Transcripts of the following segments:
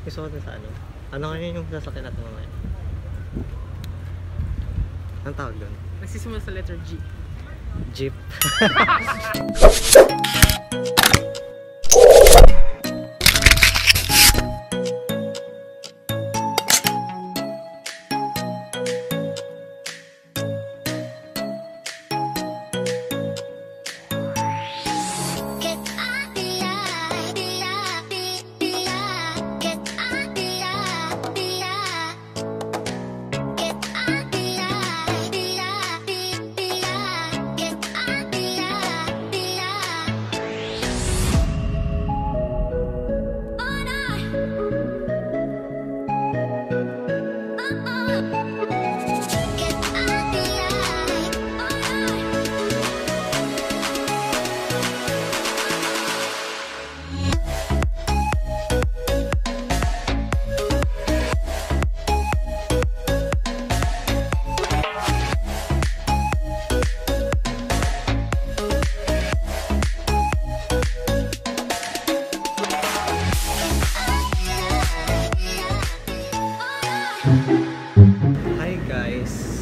Gusto ko din sa ano. Ano kaya yung sasakyan natin ngayon? Anong tawag doon? Nagsisimula sa letter G. Jeep.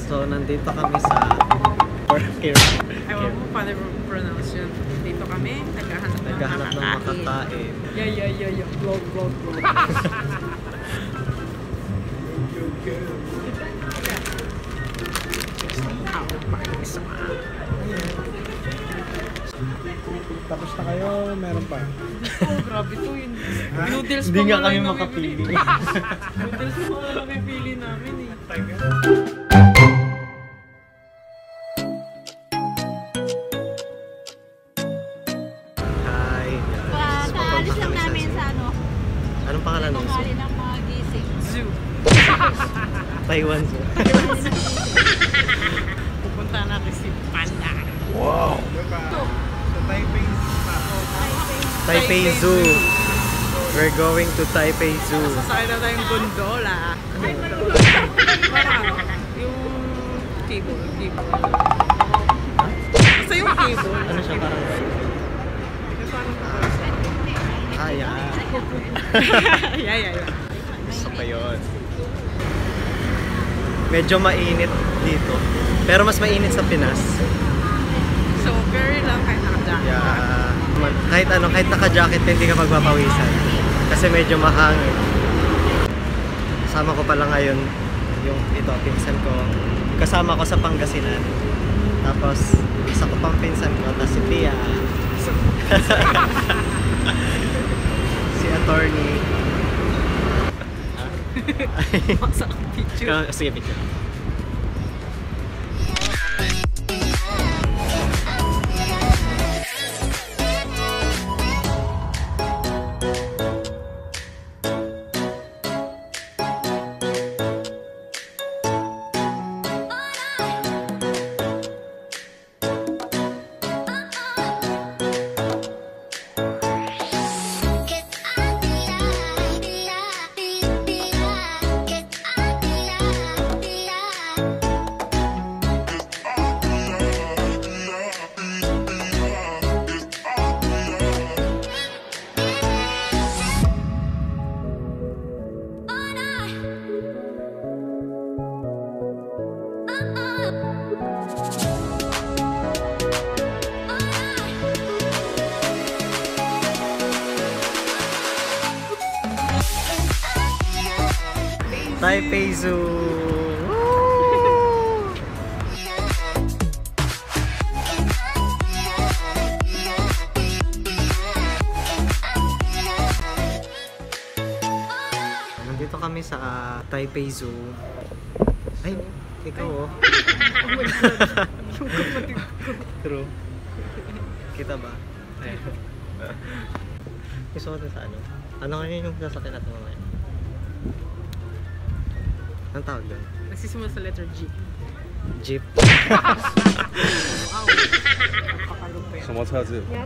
So, nandito kami sa Care. Ewan mo paano pronounce yun. Dito kami, naghahanap ng makakain. Yeah. Vlog. Tapos na kayo, meron pa. Oh, grabe to yun. Noodles pa nga kami makapili. Noodles pa nga nakipili namin eh. Tiger. Taiwan Zoo. Pupunta na kasi si Panda. Wow! Ito. Sa Taipei Zoo. Taipei Zoo. We're going to Taipei Zoo. Sasakay na tayong gondola. Ay, parang yung cable. Basta yung cable. Ano siya parang? Yeah. Gusto pa yun. Medyo mainit dito. Pero mas mainit sa Pinas. So, very lang kahit naka-jacket. Yeah. Kahit naka-jacket, hindi ka magpapawisan. Kasi medyo mahangin. Kasama ko pala ngayon yung ito, pinsan ko. Kasama ko sa Pangasinan. Tapos, isa ko pang pinsan ko, tapos si Tia. Si attorney. Masak picture. Sige, picture. Taipei Zoo. Nandito kami sa Taipei Zoo. Ay, ikaw oh. True. Kita ba? Gusto ko din sa ano? Ano kaya yung sasakyan natin ngayon? Anong tawag doon? Nagsisimula sa letter G. Jeep. Wow. Ano ba 'yan?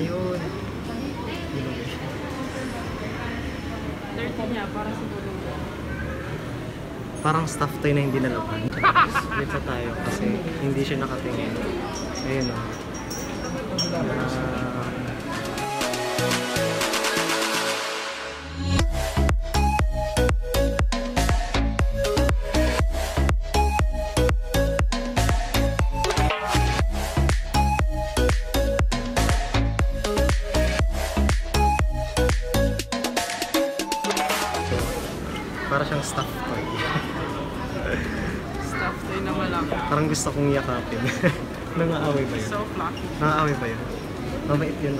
Ayun. Bilog siya. 30 niya, parang sa bulugan. Parang staff tayo na hindi nalaban. Split sa tayo kasi hindi siya nakatingin. Ayun o. Para siyang stuffed toy. Stuffed toy na malaki. Parang gusto kong yakapin. Nangaaway ba yun? So fluffy. Nangaaway ba yun? Mabait yun.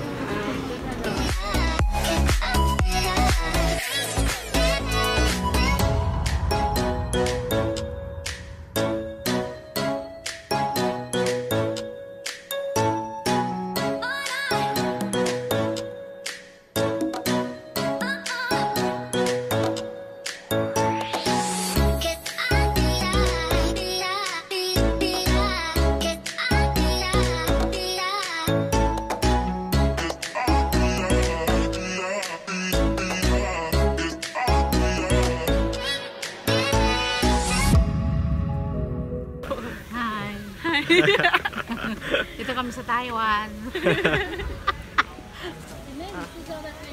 Ito kami sa Taiwan.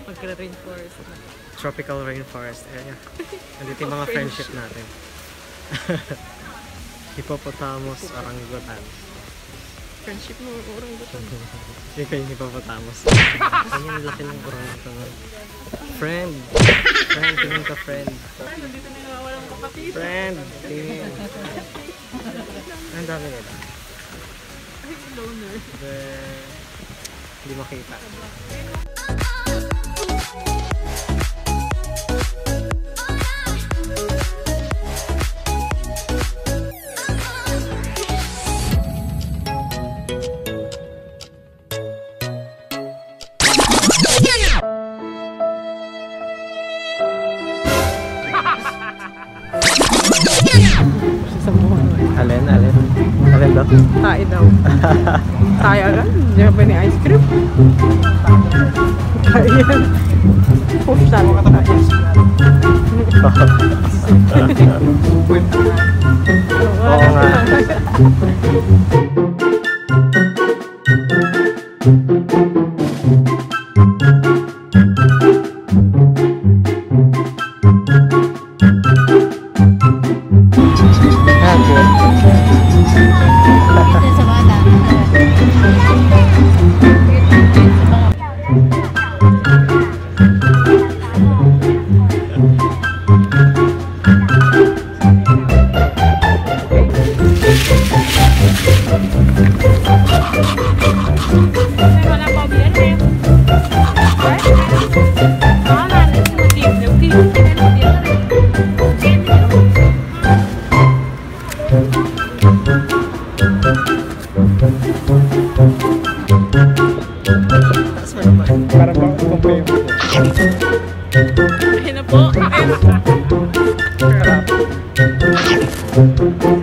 Magka-rainforest. Tropical rainforest area. Andito yung mga friendship natin. Hippopotamus, orangutan. Friendship mo, orangutan. Yung kayong hippopotamus. Yung laki ng orangutan. Friend! Friend, tingin ka friend. Nandito na yung walang kapatid. Friend! Tingin. Ang dami nila. Loner. Hindi makita. Tae daw. Tae agad? Hindi ka ba ni ice cream? Tae yan. Pusan. Oo nga. Ayan na po.